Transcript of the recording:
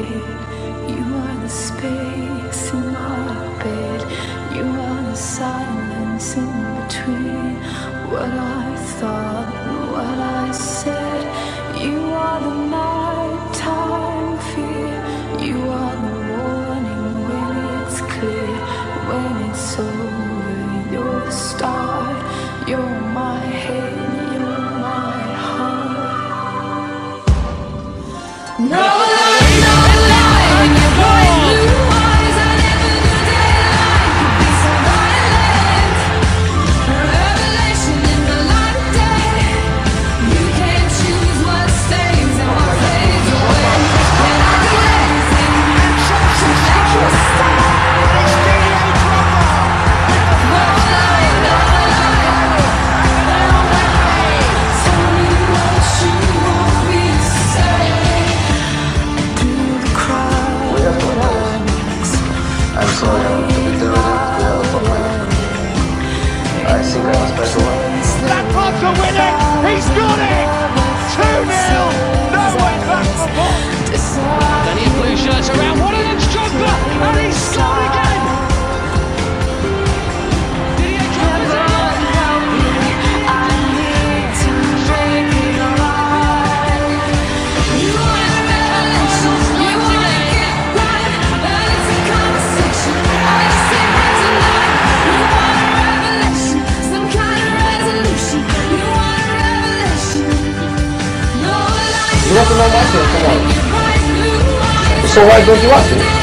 You are the space in my bed. You are the silence in between what I thought and what I said. You are the nighttime fear. You are the morning when it's clear. When it's over, you're the start. You're my head, you're my heart. No! I think I was better one. Lampard to win it! He's got it! 2-0! No way back for Bob! Daniel blue shirts around. What an extractor! And he's scored again! Didier Drogba's You have to know my thing, come on. So why don't you ask me?